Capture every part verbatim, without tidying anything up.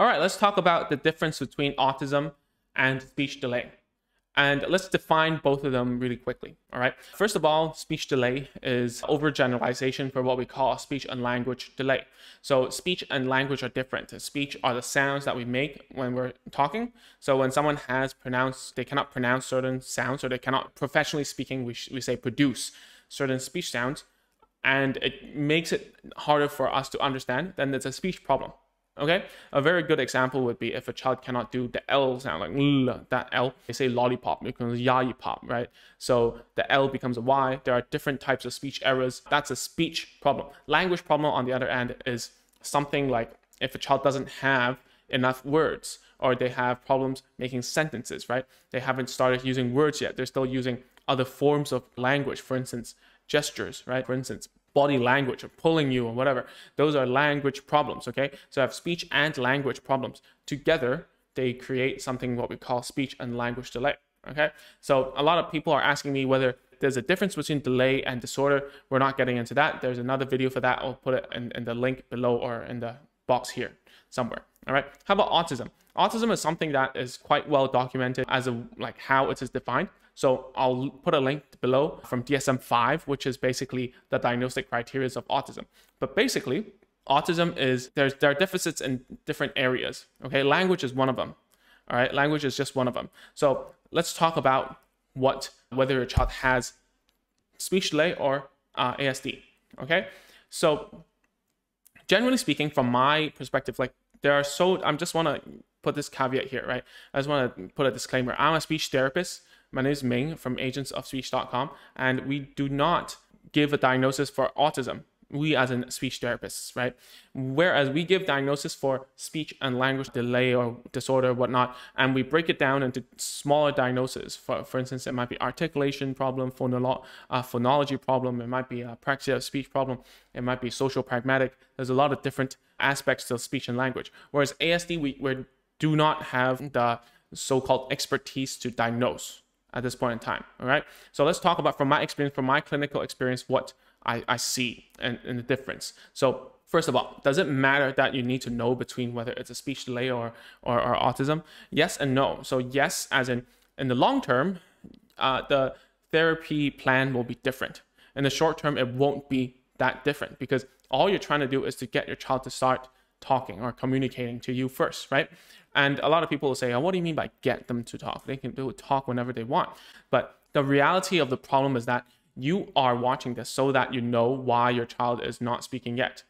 All right, let's talk about the difference between autism and speech delay. And let's define both of them really quickly, all right? First of all, speech delay is overgeneralization for what we call speech and language delay. So speech and language are different. Speech are the sounds that we make when we're talking. So when someone has pronounced, they cannot pronounce certain sounds, or they cannot, professionally speaking, we, we say produce certain speech sounds, and it makes it harder for us to understand, then it's a speech problem. Okay, a very good example would be if a child cannot do the L sound, like L, that L, they say lollipop, it becomes yayipop, right? So the L becomes a Y. There are different types of speech errors. That's a speech problem. Language problem, on the other hand, is something like if a child doesn't have enough words, or they have problems making sentences, right? They haven't started using words yet. They're still using other forms of language, for instance, gestures, right? For instance, body language or pulling you or whatever. Those are language problems, okay? So I have speech and language problems. Together, they create something what we call speech and language delay, okay? So a lot of people are asking me whether there's a difference between delay and disorder. We're not getting into that. There's another video for that. I'll put it in, in the link below or in the box here somewhere, all right? How about autism? Autism is something that is quite well documented as a, like how it is defined. So I'll put a link below from D S M five, which is basically the diagnostic criteria of autism. But basically, autism is, there's, there are deficits in different areas, okay? Language is one of them, all right? Language is just one of them. So let's talk about what, whether a child has speech delay or uh, A S D, okay? So generally speaking, from my perspective, like there are so, I just want to put this caveat here, right? I just want to put a disclaimer. I'm a speech therapist. My name is Ming from agents of speech dot com, and we do not give a diagnosis for autism, we as in speech therapists, right? Whereas we give diagnosis for speech and language delay or disorder, whatnot, and we break it down into smaller diagnoses. For, for instance, it might be articulation problem, phonolo uh, phonology problem, it might be apraxia of speech problem, it might be social pragmatic. There's a lot of different aspects to speech and language. Whereas A S D, we, we do not have the so-called expertise to diagnose at this point in time, all right? So let's talk about from my experience, from my clinical experience, what I, I see and, and the difference. So first of all, does it matter that you need to know between whether it's a speech delay or, or, or autism? Yes and no. So yes, as in, in the long term, uh, the therapy plan will be different. In the short term, it won't be that different because all you're trying to do is to get your child to start talking or communicating to you first, right? And a lot of people will say, oh, what do you mean by get them to talk? They can do talk whenever they want. But the reality of the problem is that you are watching this so that you know why your child is not speaking yet.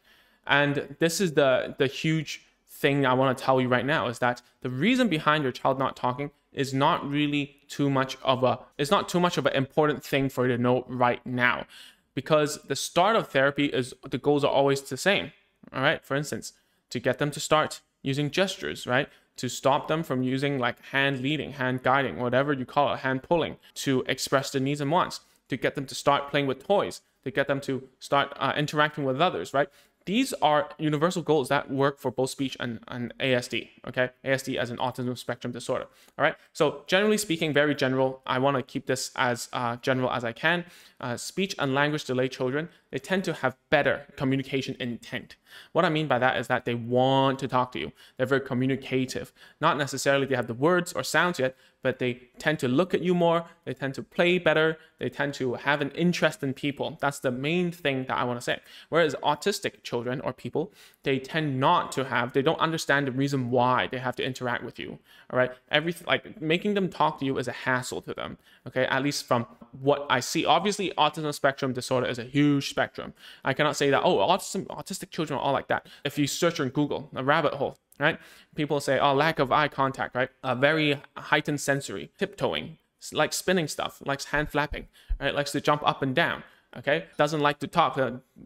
And this is the, the huge thing I want to tell you right now is that the reason behind your child not talking is not really too much of a, it's not too much of an important thing for you to know right now, because the start of therapy is, the goals are always the same. All right. For instance, to get them to start using gestures, right? To stop them from using like hand leading, hand guiding, whatever you call it, hand pulling, to express their needs and wants, to get them to start playing with toys, to get them to start uh, interacting with others, right? These are universal goals that work for both speech and, and A S D, okay? A S D as an autism spectrum disorder, all right? So generally speaking, very general. I want to keep this as uh, general as I can. Uh, speech and language delay children, they tend to have better communication intent. What I mean by that is that they want to talk to you. They're very communicative. Not necessarily they have the words or sounds yet, but they tend to look at you more. They tend to play better. They tend to have an interest in people. That's the main thing that I want to say. Whereas autistic children or people, they tend not to have, they don't understand the reason why they have to interact with you. All right. Everything, like making them talk to you is a hassle to them. Okay. At least from what I see. Obviously, autism spectrum disorder is a huge spectrum. I cannot say that, oh, autism, autistic children are all like that. If you search on Google, a rabbit hole, right? People say, oh, lack of eye contact, right? A very heightened sensory, tiptoeing, likes spinning stuff, likes hand flapping, right? Likes to jump up and down, okay? Doesn't like to talk,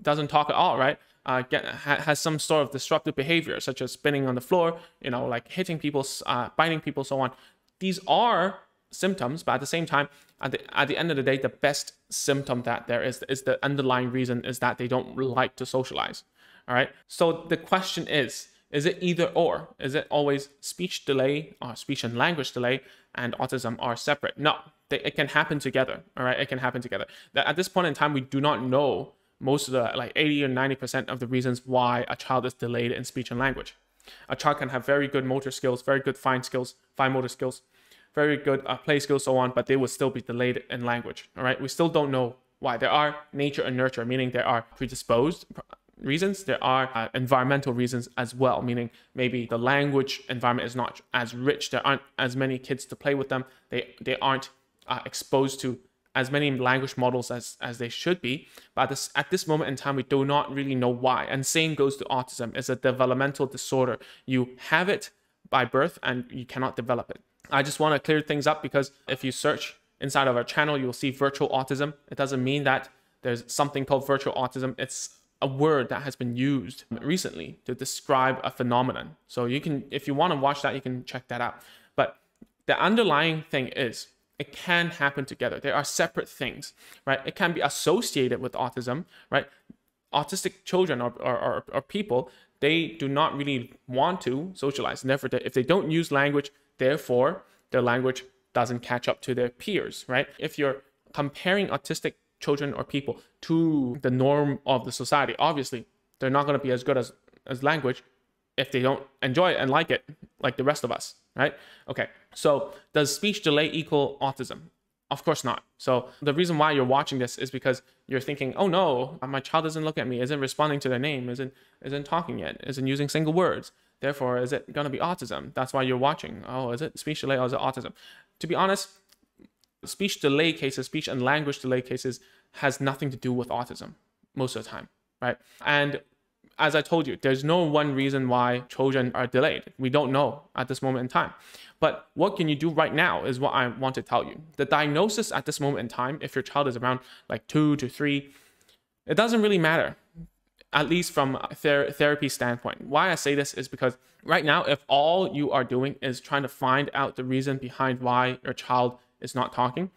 doesn't talk at all, right? Uh, get, ha has some sort of disruptive behavior, such as spinning on the floor, you know, like hitting people, uh, biting people, so on. These are symptoms, but at the same time, at the, at the end of the day, the best symptom that there is, is the underlying reason is that they don't like to socialize, all right? So the question is, is it either or? Is it always speech delay or speech and language delay and autism are separate? No, they, it can happen together, all right? It can happen together. At this point in time, we do not know most of the, like eighty or ninety percent of the reasons why a child is delayed in speech and language. A child can have very good motor skills, very good fine skills, fine motor skills, very good uh, play skills, so on, but they will still be delayed in language. All right, we still don't know why. There are nature and nurture, meaning there are predisposed reasons. There are uh, environmental reasons as well, meaning maybe the language environment is not as rich. There aren't as many kids to play with them. They they aren't uh, exposed to as many language models as, as they should be. But this, at this moment in time, we do not really know why. And same goes to autism. It's a developmental disorder. You have it by birth and you cannot develop it. I just want to clear things up, because if you search inside of our channel, you will see virtual autism. It doesn't mean that there's something called virtual autism. It's a word that has been used recently to describe a phenomenon. So you can, if you want to watch that, you can check that out. But the underlying thing is, it can happen together. There are separate things, right? It can be associated with autism, right? Autistic children or, or, or, or people, they do not really want to socialize. Never, if they don't use language, therefore their language doesn't catch up to their peers, right? If you're comparing autistic children or people to the norm of the society, obviously they're not going to be as good as, as language if they don't enjoy it and like it like the rest of us, right? Okay, so does speech delay equal autism? Of course not. So the reason why you're watching this is because you're thinking, oh no, my child doesn't look at me, isn't responding to their name, isn't isn't talking yet, isn't using single words. Therefore, is it going to be autism? That's why you're watching. Oh, is it speech delay or is it autism? To be honest, speech delay cases, speech and language delay cases has nothing to do with autism most of the time, right? And as I told you, there's no one reason why children are delayed. We don't know at this moment in time. But what can you do right now is what I want to tell you. The diagnosis at this moment in time, if your child is around like two to three, it doesn't really matter, at least from a ther therapy standpoint. Why I say this is because right now, if all you are doing is trying to find out the reason behind why your child is not talking,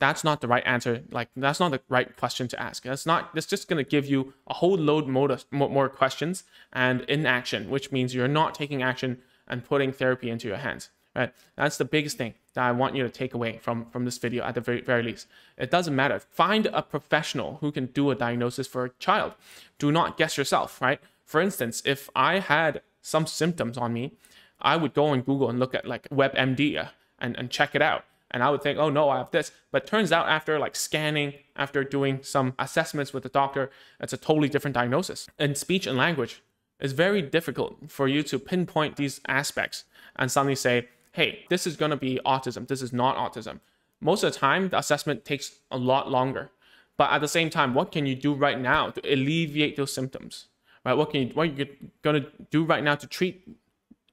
that's not the right answer. Like, that's not the right question to ask. That's not, that's just going to give you a whole load more, more questions and inaction, which means you're not taking action and putting therapy into your hands, right? That's the biggest thing that I want you to take away from, from this video at the very, very least. It doesn't matter. Find a professional who can do a diagnosis for a child. Do not guess yourself, right? For instance, if I had some symptoms on me, I would go on Google and look at like WebMD and, and check it out. And I would think, oh no, I have this. But turns out after like scanning, after doing some assessments with the doctor, it's a totally different diagnosis. And speech and language is very difficult for you to pinpoint these aspects and suddenly say, hey, this is going to be autism. This is not autism. Most of the time, the assessment takes a lot longer. But at the same time, what can you do right now to alleviate those symptoms? Right? What can you, what are you going to do right now to treat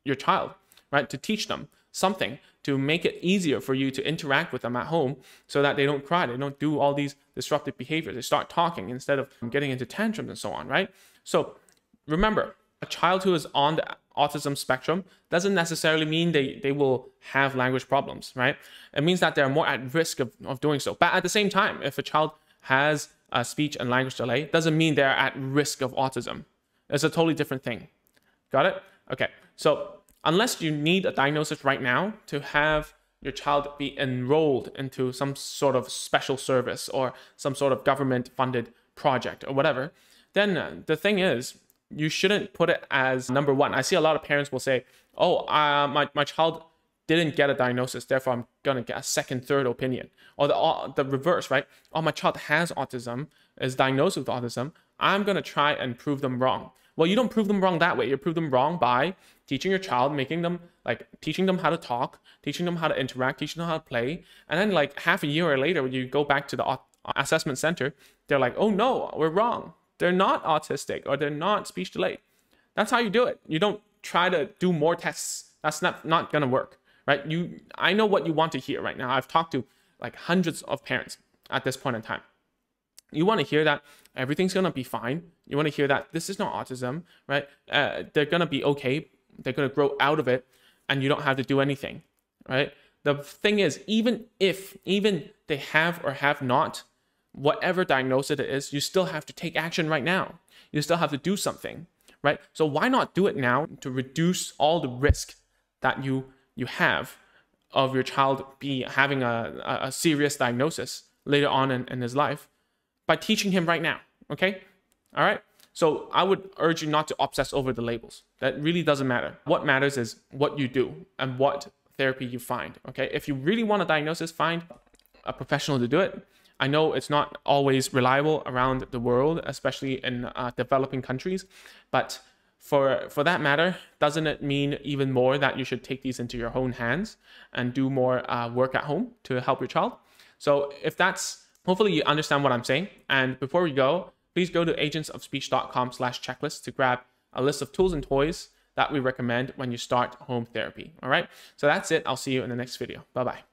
your child, right? To teach them something, to make it easier for you to interact with them at home so that they don't cry, they don't do all these disruptive behaviors, they start talking instead of getting into tantrums and so on, right? So remember, a child who is on the autism spectrum doesn't necessarily mean they, they will have language problems, right? It means that they're more at risk of, of doing so. But at the same time, if a child has a speech and language delay, it doesn't mean they're at risk of autism. It's a totally different thing. Got it? Okay, so unless you need a diagnosis right now to have your child be enrolled into some sort of special service or some sort of government-funded project or whatever, then the thing is, you shouldn't put it as number one. I see a lot of parents will say, oh, uh, my, my child didn't get a diagnosis, therefore I'm going to get a second, third opinion. Or the, uh, the reverse, right? Oh, my child has autism, is diagnosed with autism, I'm going to try and prove them wrong. Well, you don't prove them wrong that way. You prove them wrong by teaching your child, making them like teaching them how to talk, teaching them how to interact, teaching them how to play. And then like half a year later, when you go back to the assessment center, they're like, oh no, we're wrong. They're not autistic or they're not speech delayed. That's how you do it. You don't try to do more tests. That's not, not going to work, right? You, I know what you want to hear right now. I've talked to like hundreds of parents at this point in time. You want to hear that everything's going to be fine. You want to hear that this is not autism, right? Uh, they're going to be okay. They're going to grow out of it and you don't have to do anything, right? The thing is, even if, even they have or have not, whatever diagnosis it is, you still have to take action right now. You still have to do something, right? So why not do it now to reduce all the risk that you, you have of your child be having a, a serious diagnosis later on in, in his life? By teaching him right now, okay? All right? So I would urge you not to obsess over the labels. That really doesn't matter. What matters is what you do and what therapy you find. Okay, if you really want a diagnosis, find a professional to do it. I know it's not always reliable around the world, especially in uh, developing countries, but for for that matter, doesn't it mean even more that you should take these into your own hands and do more uh, work at home to help your child? So if that's, hopefully you understand what I'm saying. And before we go, please go to agents of speech dot com slash checklist to grab a list of tools and toys that we recommend when you start home therapy. All right, so that's it. I'll see you in the next video. Bye-bye.